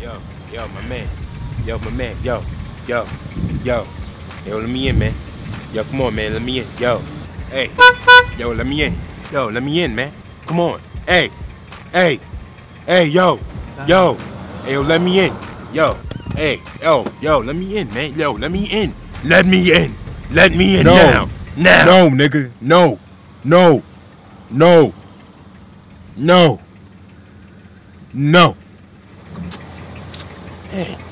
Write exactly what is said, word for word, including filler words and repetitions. Yo, yo, my man. Yo, my man. Yo, yo, yo. Yo, let me in, man. Yo, come on, man. Let me in. Yo. Hey. Yo, let me in. Yo, let me in, man. Come on. Hey. Hey. Hey, yo. Yo. Hey, yo, let me in. Yo. Hey. Yo. Yo, let me in, man. Yo, let me in. Let me in. Let me in no. now. Now. No, nigga. No. No. No. No. No. Hey.